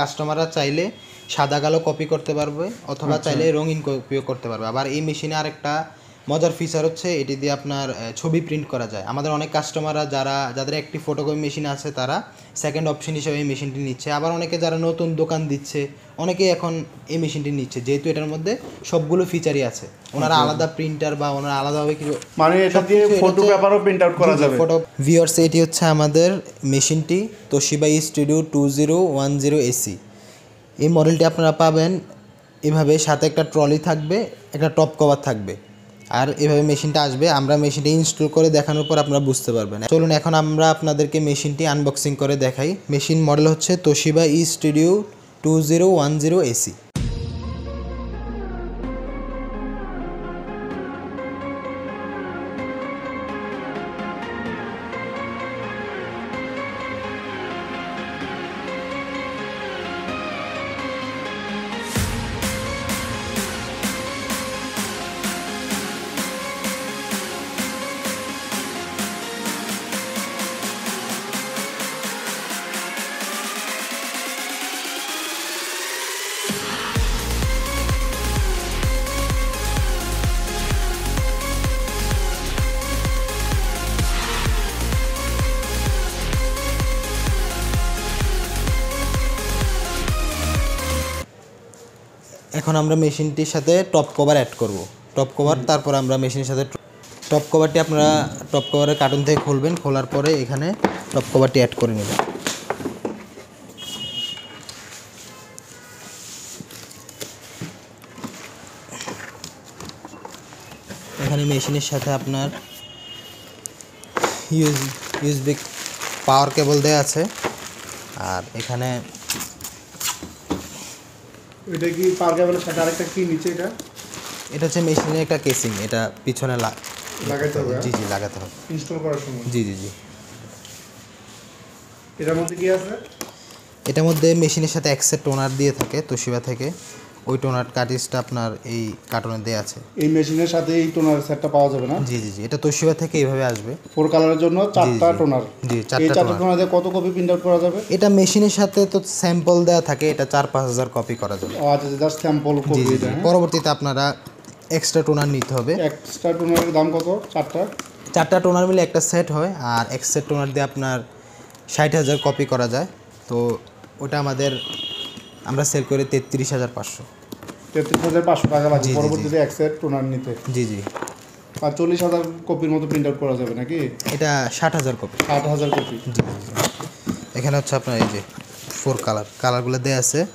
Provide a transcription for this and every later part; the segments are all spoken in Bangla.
কাস্টমাররা চাইলে সাদা কালো কপি করতে পারবে অথবা চাইলে রঙিন কপিও করতে পারবে। আবার এই মেশিনে আরেকটা মজার ফিচার হচ্ছে এটি দিয়ে আপনার ছবি প্রিন্ট করা যায়। আমাদের অনেক কাস্টমাররা যাদের একটি ফটোকপি মেশিন আছে তারা সেকেন্ড অপশন হিসেবে এই মেশিনটি নিচ্ছে। আবার অনেকে যারা নতুন দোকান দিচ্ছে অনেকেই এখন এই মেশিনটি নিচ্ছে, যেহেতু এটার মধ্যে সবগুলো ফিচারই আছে। ওনারা আলাদা প্রিন্টার বা ওনারা আলাদাভাবে কিছু মানে এটা দিয়ে ফটো পেপারও প্রিন্ট আউট করা যাবে। ভিউয়ার্স, এটি হচ্ছে আমাদের মেশিনটি তোশিবা ই স্টুডিও 2010 AC। এই মডেলটি আপনারা পাবেন এভাবে, সাথে একটা ট্রলি থাকবে, একটা টপ কভার থাকবে, আর এভাবে মেশিনটা আসবে। আমরা মেশিনটি ইনস্টল করে দেখানোর পর আপনারা বুঝতে পারবেন। চলুন এখন আমরা আপনাদেরকে মেশিনটি আনবক্সিং করে দেখাই। মেশিন মডেল হচ্ছে তোশিবা ই স্টুডিও 2010 AC। এখন আমরা মেশিনটির সাথে টপ কভার অ্যাড করব। টপ কভার তারপর আমরা মেশিনের সাথে টপ কভারটি আপনারা টপ কভারের কার্টন থেকে খুলবেন, খোলার পরে এখানে টপ কভারটি অ্যাড করে নেবেন। এখানে মেশিনের সাথে আপনার ইউএসবি পাওয়ার কেবল দেওয়া আছে। আর এখানে এটা কি পাওয়ার কেবলের সাথে আরেকটা কি নিচে এটা হচ্ছে মেশিনের একটা কেসিং, এটা পিছনে লাগাতে হবে। জি জি, লাগাতে হবে ইনস্টল করার সময়। জি জি জি। এটার মধ্যে কি আছে? এটার মধ্যে মেশিনের সাথে এক্সেট টোনার দিয়ে থাকে তোশিবা থেকে, ওই টোনার কার্টিজটা আপনার এই কার্টনে দেয়া আছে। এই মেশিনের সাথে এই টোনার সেটটা পাওয়া যাবে না? জি জি জি, এটা তোশিবা থেকে এইভাবে আসবে। ফোর কালারের জন্য চারটা টোনার। জি, চারটা টোনার দিয়ে কত কপি প্রিন্ট আউট করা যাবে? এটা মেশিনের সাথে তো স্যাম্পল দেয়া থাকে, এটা 4-5000 কপি করা যাবে। ও আচ্ছা, জাস্ট স্যাম্পল কপি এটা। পরবর্তীতে আপনারা এক্সট্রা টোনার নিতে হবে। এক্সট্রা টোনারের দাম কত? চারটা টোনার মিলে একটা সেট হয়, আর এক্সেট টোনার দিয়ে আপনার 60000 কপি করা যায়। তো ওটা আমরা সেল করে 33500 টাকা লাগবে পরবর্তীতে এক্সেট টোনার নিতে। জি জি। 45000 কপির মতো প্রিন্ট আউট করা যাবে নাকি? এটা 60000 কপি। 60000 কপি। জি। এখানে হচ্ছে আপনার এই যে ফোর কালারগুলো দেয়া আছে। ও,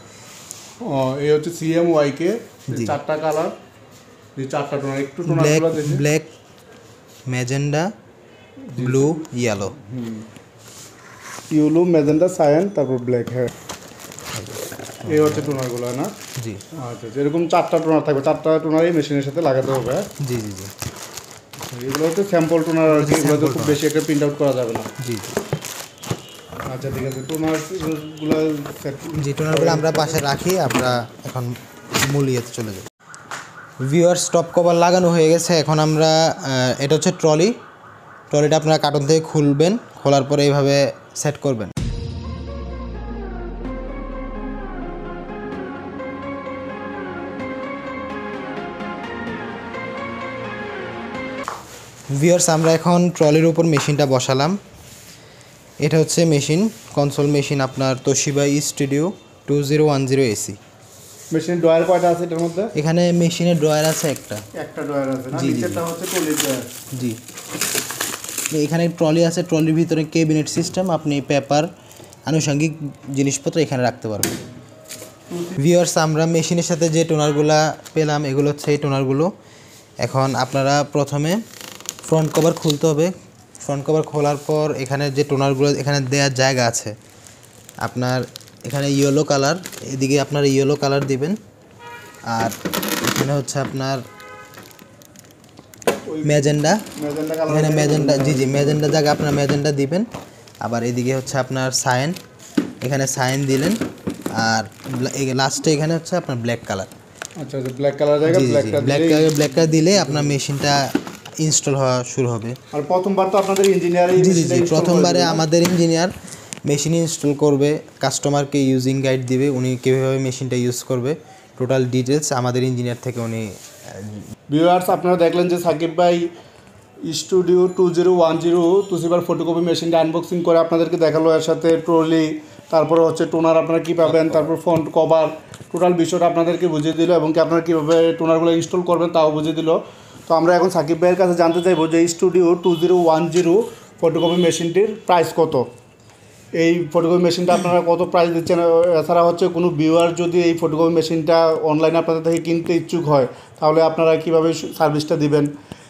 এই হচ্ছে CMYK, চারটা কালার, এই চারটা টোনার, একটু টোনারগুলো দেখেন, black, magenta, blue, yellow. Yellow, magenta, cyan, তারপর ব্ল্যাক। হ্যাঁ, এই হচ্ছে টোনারগুলো না? জি। আচ্ছা, এরকম চারটা টোনার থাকবে, চারটা টোনারই মেশিনের সাথে লাগাতে হবে। জি জি জি। এগুলো হচ্ছে স্যাম্পল টোনার আর কি, এগুলো খুব বেশি একটা প্রিন্ট আউট করা যাবে না। জি। আচ্ছা ঠিক আছে, টোনারগুলো যে টোনারগুলো আমরা পাশে রাখি, আমরা এখন মূল ইয়েতে চলে যাই। ভিউয়ার্স, টপ কভার লাগানো হয়ে গেছে। এখন আমরা এটা হচ্ছে ট্রলিটা আপনারা কার্টন থেকে খুলবেন, খোলার পরে এইভাবে সেট করবেন। ভিউয়ার্স, আমরা এখন ট্রলির উপর মেশিনটা বসালাম। এটা হচ্ছে মেশিন, কনসোল মেশিন আপনার তোশিবা ই স্টুডিও 2010 AC। মেশিন ড্রয়ার কয়টা আছে এটার মধ্যে? এখানে মেশিনে ড্রয়ার আছে একটা ড্রয়ার আছে না, নিচেরটা হচ্ছে ট্রলি ড্রয়ার। জি, এখানে ট্রলি আছে, ট্রলির ভিতরে ক্যাবিনেট সিস্টেম, আপনি পেপার, আনুষঙ্গিক জিনিসপত্র এখানে রাখতে পারবেন। ভিউয়ার্স, আমরা মেশিনের সাথে যে টোনারগুলো পেলাম এগুলো হচ্ছে এই টোনারগুলো। এখন আপনারা প্রথমে ফ্রন্ট কভার খুলতে হবে। ফ্রন্ট কভার খোলার পর এখানে যে টোনারগুলো এখানে দেওয়ার জায়গা আছে আপনার, এখানে ইয়েলো কালার, এদিকে আপনার ইয়েলো কালার দিবেন। আর এখানে হচ্ছে আপনার ম্যাজেন্ডা, এখানে ম্যাজেন্ডা। জি জি, ম্যাজেন্ডা জায়গা আপনার ম্যাজেন্ডা দিবেন। আবার এদিকে হচ্ছে আপনার সায়েন, এখানে সায়েন দিলেন। আর লাস্টে এখানে হচ্ছে আপনার ব্ল্যাক কালার। আচ্ছা, ব্ল্যাক কালার জায়গা ব্ল্যাক কালার দিলে আপনার মেশিনটা ইনস্টল হওয়া শুরু হবে। আর প্রথমবার তো আপনাদের ইঞ্জিনিয়ার, জি জি, প্রথমবারে আমাদের ইঞ্জিনিয়ার মেশিন ইনস্টল করবে, কাস্টমারকে ইউজিং গাইড দিবে, উনি কিভাবে মেশিনটা ইউজ করবে টোটাল ডিটেইলস আমাদের ইঞ্জিনিয়ার থেকে উনি। ভিউয়ার্স আপনারা দেখলেন যে সাকিব ভাই স্টুডিও 2010 তোশিবার ফটোকপি মেশিনটা আনবক্সিং করে আপনাদেরকে দেখালো, এর সাথে ট্রলি, তারপরে হচ্ছে টোনার আপনারা কী পাবেন, তারপর ফন্ট কভার, টোটাল বিষয়টা আপনাদেরকে বুঝিয়ে দিল এবং কি আপনারা কীভাবে টোনারগুলো ইনস্টল করবেন তাও বুঝিয়ে দিল। তো আমরা এখন সাকিব ভাইয়ের কাছে জানতে চাইবো যে স্টুডিও 2010 ফটোকপি মেশিনটির প্রাইস কত, এই ফটোকপি মেশিনটা আপনারা কত প্রাইস দিচ্ছেন, এছাড়া হচ্ছে কোনো ভিউয়ার যদি এই ফটোকপি মেশিনটা অনলাইনে আপনাদের থেকে কিনতে ইচ্ছুক হয় তাহলে আপনারা কীভাবে সার্ভিসটা দিবেন।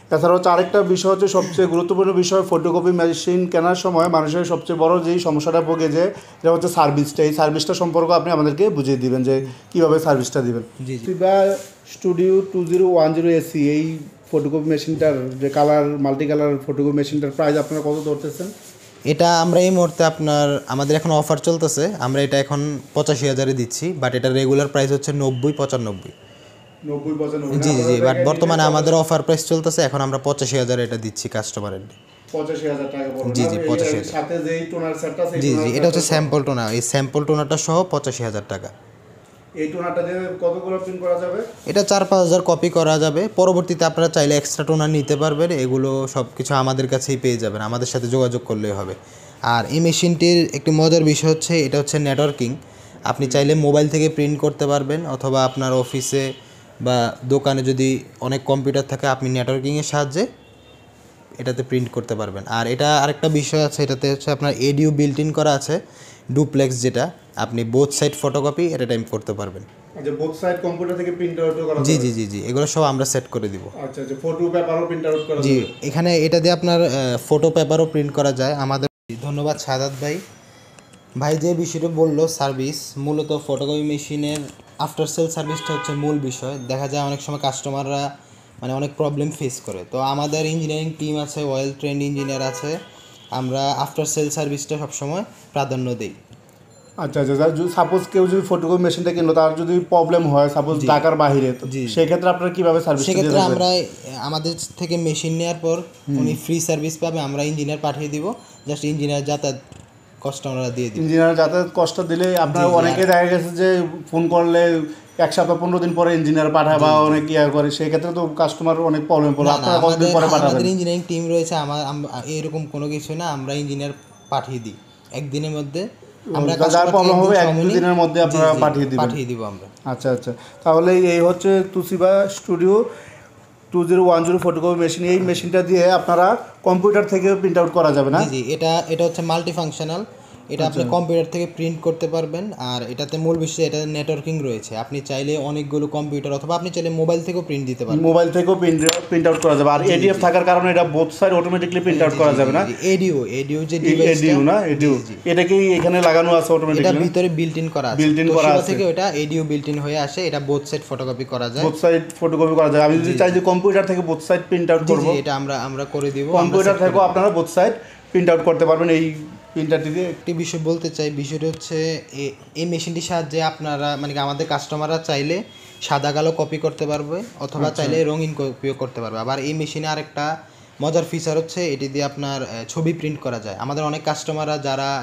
তাছাড়া হচ্ছে আরেকটা বিষয় হচ্ছে সবচেয়ে গুরুত্বপূর্ণ বিষয়, ফটোকপি মেশিন কেনার সময় মানুষের সবচেয়ে বড় যেই সমস্যাটা ভোগে যে এটা হচ্ছে সার্ভিসটা, এই সার্ভিসটা সম্পর্কে আপনি আমাদেরকে বুঝিয়ে দিবেন যে কীভাবে সার্ভিসটা দিবেন। জি বা স্টুডিও 2010 এসি এই ফটোকপি মেশিনটার যে কালার মাল্টি কালার ফটোকপি মেশিনটার প্রাইস আপনারা কত ধরতেছেন? এটা আমরা এই মুহূর্তে আমাদের এখন অফার চলতেছে, আমরা এটা এখন 85,000-এ দিচ্ছি, বাট এটা রেগুলার প্রাইস হচ্ছে 90-95। জি জি, বাট বর্তমানে আমাদের অফার প্রাইস চলতেছে এখন আমরা 85,000 এটা দিচ্ছি কাস্টমারের। 85,000 টাকা পড়বে। জি জি 85,000 সাথে যেই টোনার সেটটা আছে। জি জি, এটা হচ্ছে স্যাম্পল টোনার, এই স্যাম্পল টোনারটা সহ 85,000 টাকা। এই টোনারটা দিয়ে কতগুলো প্রিন্ট করা যাবে? এটা 4-5,000 কপি করা যাবে, পরবর্তীতে আপনারা চাইলে এক্সট্রা টোনার নিতে পারবেন, এগুলো সবকিছু আমাদের কাছেই পেয়ে যাবেন, আমাদের সাথে যোগাযোগ করলেই হবে। আর এই মেশিনটির একটি মজার বিষয় হচ্ছে এটা হচ্ছে নেটওয়ার্কিং, আপনি চাইলে মোবাইল থেকে প্রিন্ট করতে পারবেন অথবা আপনার অফিসে বা দোকানে যদি অনেক কম্পিউটার থাকে আপনি নেটওয়ার্কিংয়ের সাহায্যে এটাতে প্রিন্ট করতে পারবেন। আর এটা আরেকটা বিষয় আছে, এটাতে হচ্ছে আপনার এডিও বিল্ট ইন করা আছে ডুপ্লেক্স, যেটা আপনি বোথ সাইড ফটোকপি এটা টাইম করতে পারবেন। আচ্ছা, বোথ সাইড কম্পিউটার থেকে প্রিন্ট আউট করা। জি জি জি জি, এগুলো সব আমরা সেট করে দিব। আচ্ছা আচ্ছা, ফটো পেপারও প্রিন্ট আউট করা। জি, এখানে এটা দিয়ে আপনার ফটো পেপারও প্রিন্ট করা যায় আমাদের। ধন্যবাদ সাদাত ভাই। ভাই যে বিষয়টা বললো সার্ভিস, মূলত ফটোকপি মেশিনের আফটার সেল সার্ভিসটা হচ্ছে মূল বিষয়। দেখা যায় অনেক সময় কাস্টমাররা মানে অনেক প্রবলেম ফেস করে, তো আমাদের ইঞ্জিনিয়ারিং টিম আছে, ওয়েল ট্রেন্ড ইঞ্জিনিয়ার আছে, আমরা আফটার সেল সার্ভিসটা সবসময় প্রাধান্য দিই। আচ্ছা আচ্ছা, যদি সাপোজ কেউ যদি ফটোকপি মেশিনটা কিনলো তার যদি প্রবলেম হয় সাপোজ ঢাকার বাইরে, তো সেক্ষেত্রে আপনারা কীভাবে সার্ভিস? সেক্ষেত্রে আমরা আমাদের থেকে মেশিন নেওয়ার পর উনি ফ্রি সার্ভিস পাবে, আমরা ইঞ্জিনিয়ার পাঠিয়ে দিব, জাস্ট ইঞ্জিনিয়ার যাতায়াত কস্টমাররা দিয়ে দিই, ইঞ্জিনিয়ার যাতায়াত কষ্ট দিলে আপনার অনেকে দেখা গেছে যে ফোন করলে 1 সপ্তাহ 15 দিন পরে ইঞ্জিনিয়ার পাঠায় বা অনেক ইয়া করে, সেক্ষেত্রে তো কাস্টমার অনেক প্রবলেম পড়ে। আপনারা কতদিন পরে পাঠাবেন? আমাদের ইঞ্জিনিয়ারিং টিম রয়েছে, আমার এরকম কোনো কিছু না, আমরা ইঞ্জিনিয়ার পাঠিয়ে দিই একদিনের মধ্যে, আমরা যার প্রবলেম হবে 1-2 দিনের মধ্যে আপনারা পাঠিয়ে দিব আমরা। আচ্ছা আচ্ছা, তাহলে এই হচ্ছে তোশিবা স্টুডিও 2010 ফটোকপি মেশিন, এই মেশিনটা দিয়ে আপনারা কম্পিউটার থেকে প্রিন্ট আউট করা যাবে না? জি, এটা হচ্ছে মাল্টি ফাংশনাল, এটা আপনি কম্পিউটার থেকে প্রিন্ট করতে পারবেন। আর এটাতে মূল বিষয় এটা নেটওয়ার্কিং রয়েছে, আপনি চাইলে অনেকগুলো কম্পিউটার অথবা আপনি চাইলে মোবাইল থেকেও প্রিন্ট দিতে পারবেন, মোবাইল থেকেও প্রিন্ট আউট করা যাবে। আর এডিএফ থাকার কারণে এটা both side automatically print out করা যাবে না? এডিও যে ডিভাইস, এডিও না এডিও, এটা কি এখানে লাগানো আছে অটোমেটিক্যালি? এটা ভিতরে বিল্ট ইন করা আছে থেকে, এটা এডিও বিল্ট ইন হয়ে আসে, এটা বোথ সাইড ফটোকপি করা যায়, বোথ সাইড ফটোকপি করা যায়। আমি যদি চাই যে কম্পিউটার থেকে বোথ সাইড প্রিন্ট আউট করব, এটা আমরা করে দিব, কম্পিউটার থেকেও আপনারা বোথ সাইড প্রিন্ট আউট করতে পারবেন এই প্রিন্টারটিতে। একটি বিষয় বলতে চাই, বিষয়টি হচ্ছে এই মেশিনটির সাহায্যে আপনারা মানে আমাদের কাস্টমাররা চাইলে সাদা কালো কপি করতে পারবে অথবা চাইলে রঙিন কপিও করতে পারবে। আবার এই মেশিনে আরেকটা মজার ফিচার হচ্ছে এটি দিয়ে আপনার ছবি প্রিন্ট করা যায়। আমাদের অনেক কাস্টমাররা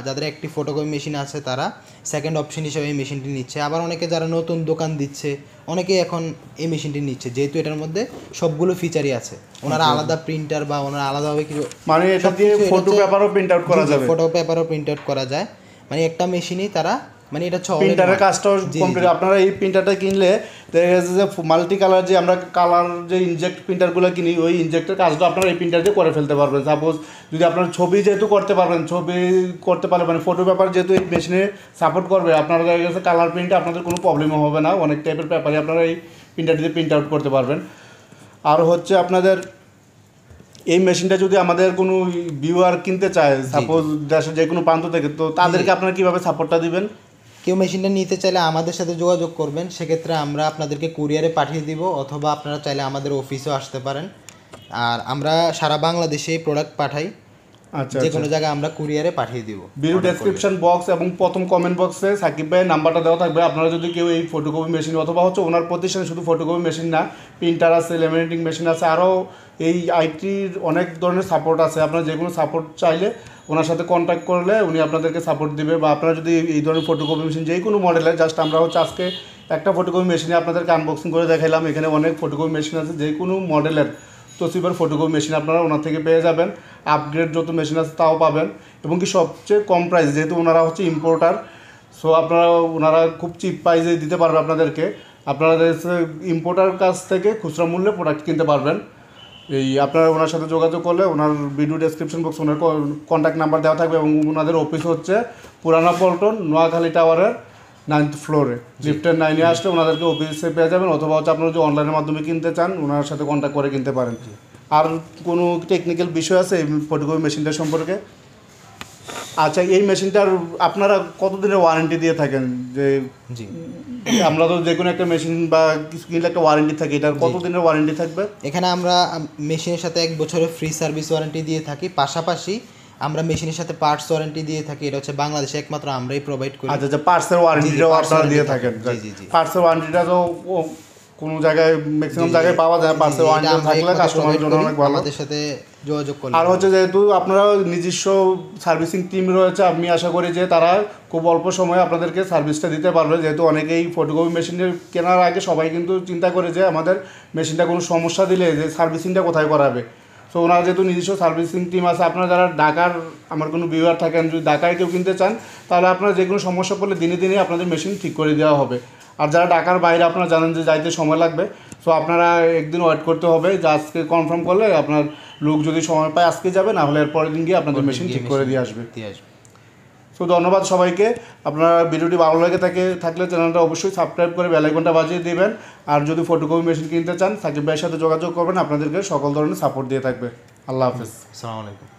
যাদের একটি ফটোকপি মেশিন আছে তারা সেকেন্ড অপশন হিসেবে এই মেশিনটি নিচ্ছে, আবার অনেকে যারা নতুন দোকান দিচ্ছে অনেকেই এখন এই মেশিনটি নিচ্ছে, যেহেতু এটার মধ্যে সবগুলো ফিচারই আছে, ওনারা আলাদা প্রিন্টার বা ওনারা আলাদাভাবে কিছু মানে এটা দিয়ে ফটো পেপারও প্রিন্ট আউট করা যাবে, ফটো পেপারও প্রিন্ট আউট করা যায়, মানে একটা মেশিনেই তারা মানে এটা হচ্ছে প্রিন্টারের কাজটা কমপ্লিট। আপনারা এই প্রিন্টারটা কিনলে দেখা যাচ্ছে যে মাল্টি কালার যে আমরা কালার যে ইনজেক্ট প্রিন্টারগুলো কিনি ওই ইনজেক্টের কাজটা আপনারা এই প্রিন্টার দিয়ে করে ফেলতে পারবেন। সাপোজ যদি আপনার ছবি যেহেতু করতে পারবেন, ছবি করতে পারলে মানে ফটো পেপার যেহেতু এই মেশিনে সাপোর্ট করবে, আপনারা দেখা গেছে কালার প্রিন্টে আপনাদের কোনো প্রবলেমও হবে না, অনেক টাইপের পেপারে আপনারা এই প্রিন্টার দিয়ে প্রিন্ট আউট করতে পারবেন। আর হচ্ছে আপনাদের এই মেশিনটা যদি আমাদের কোনো ভিউয়ার কিনতে চায় সাপোজ দেশের যে কোনো প্রান্ত থেকে, তো তাদেরকে আপনারা কীভাবে সাপোর্টটা দেবেন? কেউ মেশিনটা নিতে চাইলে আমাদের সাথে যোগাযোগ করবেন, সেক্ষেত্রে আমরা আপনাদেরকে কুরিয়ারে পাঠিয়ে দিব অথবা আপনারা চাইলে আমাদের অফিসেও আসতে পারেন। আর আমরা সারা বাংলাদেশে এই প্রোডাক্ট পাঠাই, যে কোনো জায়গায় আমরা কুরিয়ারে পাঠিয়ে দিব। ভিডিও ডেসক্রিপশন বক্স এবং প্রথম কমেন্ট বক্সে সাকিব ভাইয়ের নাম্বারটা দেওয়া থাকবে, আপনারা যদি কেউ এই ফটোকপি মেশিন অথবা হচ্ছে ওনার প্রতিষ্ঠানে শুধু ফটোকপি মেশিন না, প্রিন্টার আছে, লেমিনেটিং মেশিন আছে, আরও এই আইটির অনেক ধরনের সাপোর্ট আছে, আপনারা যে কোনো সাপোর্ট চাইলে ওনার সাথে কন্টাক্ট করলে উনি আপনাদেরকে সাপোর্ট দিবে। বা আপনারা যদি এই ধরনের ফটোকপি মেশিন যে কোনো মডেলে জাস্ট আমরা হচ্ছে আজকে একটা ফটোকপি মেশিনে আপনাদেরকে আনবক্সিং করে দেখাইলাম। এখানে অনেক ফটোকপি মেশিন আছে, যে কোনো মডেলের তোশিবার ফটোকপি মেশিন আপনারা ওনার থেকে পেয়ে যাবেন। আপগ্রেড যত মেশিন আছে তাও পাবেন, এবং কি সবচেয়ে কম প্রাইস, যেহেতু ওনারা হচ্ছে ইম্পোর্টার, সো আপনারা ওনারা খুব চিপ প্রাইসে দিতে পারবে আপনাদেরকে। আপনারা ইম্পোর্টার কাছ থেকে খুচরা মূল্যে প্রোডাক্ট কিনতে পারবেন। এই আপনারা ওনার সাথে যোগাযোগ করলে ওনার ভিডিও ডেসক্রিপশন বক্স ওনার কন্ট্যাক্ট নাম্বার দেওয়া থাকবে, এবং ওনাদের অফিস হচ্ছে পুরানা পল্টন নোয়াখালী টাওয়ারের 9th ফ্লোরে লিফটের 9-এ আসলে ওনাদেরকে অফিসে পেয়ে যাবেন। অথবা হচ্ছে আপনারা যদি অনলাইনের মাধ্যমে কিনতে চান ওনার সাথে কন্ট্যাক্ট করে কিনতে পারেন। আর কোনো টেকনিক্যাল বিষয় আছে এই ফটোকপি মেশিনটা সম্পর্কে? আচ্ছা, এই মেশিনটার আপনারা কতদিনের ওয়ারেন্টি দিয়ে থাকেন? যে আমরা তো যে কোনো একটা মেশিন বা কিছু কিনলে একটা ওয়ারেন্টি থাকে, এটার কতদিনের ওয়ারেন্টি থাকবে? এখানে আমরা মেশিনের সাথে 1 বছরের ফ্রি সার্ভিস ওয়ারেন্টি দিয়ে থাকি, পাশাপাশি আমরা মেশিনের সাথে পার্টস ওয়ারেন্টি দিয়ে থাকি। এটা হচ্ছে বাংলাদেশে একমাত্র আমরাই প্রোভাইড করি। আচ্ছা আচ্ছা, পার্টসের ওয়ারেন্টিটাও আপনারা দিয়ে থাকেন? জি জি, পার্টসের ওয়ারেন্টিটা তো কোনো জায়গায় ম্যাক্সিমাম জায়গায় পাওয়া যায়। পার্টসের ওয়ারেন্টি থাকলে কাস্টমারের জন্য অনেক ভালো। আমাদের সাথে যোগাযোগ করুন। আর হচ্ছে যেহেতু আপনারা নিজস্ব সার্ভিসিং টিম রয়েছে, আমি আশা করি যে তারা খুব অল্প সময়ে আপনাদেরকে সার্ভিসটা দিতে পারবে। যেহেতু অনেকেই ফটোকপি মেশিনের কেনার আগে সবাই কিন্তু চিন্তা করে যে আমাদের মেশিনটা কোনো সমস্যা দিলে যে সার্ভিসিংটা কোথায় করাবে। তো ওনারা যেহেতু নিজস্ব সার্ভিসিং টিম আছে, আপনারা যারা ঢাকার আমার কোনো ভিউয়ার থাকেন, যদি ঢাকায় কেউ কিনতে চান তাহলে আপনারা যে কোনো সমস্যা পড়লে দিনে দিনে আপনাদের মেশিন ঠিক করে দেওয়া হবে। আর যারা ঢাকার বাইরে আপনারা জানেন যে যাইতে সময় লাগবে, সো আপনারা একদিন ওয়েট করতে হবে। যে আজকে কনফার্ম করলে আপনার লোক যদি সময় পায় আজকে যাবে, না হলে এর পরের দিন গিয়ে আপনাদের মেশিন ঠিক করে দিয়ে আসবে। সো ধন্যবাদ সবাইকে। আপনারা ভিডিওটি ভালো লাগে থাকলে চ্যানেলটা অবশ্যই সাবস্ক্রাইব করে বেল আইকনটা বাজিয়ে দেবেন। আর যদি ফটোকপি মেশিন কিনতে চান সাকিব ভাইয়ের সাথে যোগাযোগ করবেন, আপনাদেরকে সকল ধরনের সাপোর্ট দিয়ে থাকবে। আল্লাহ হাফেজ, আসসালামু আলাইকুম।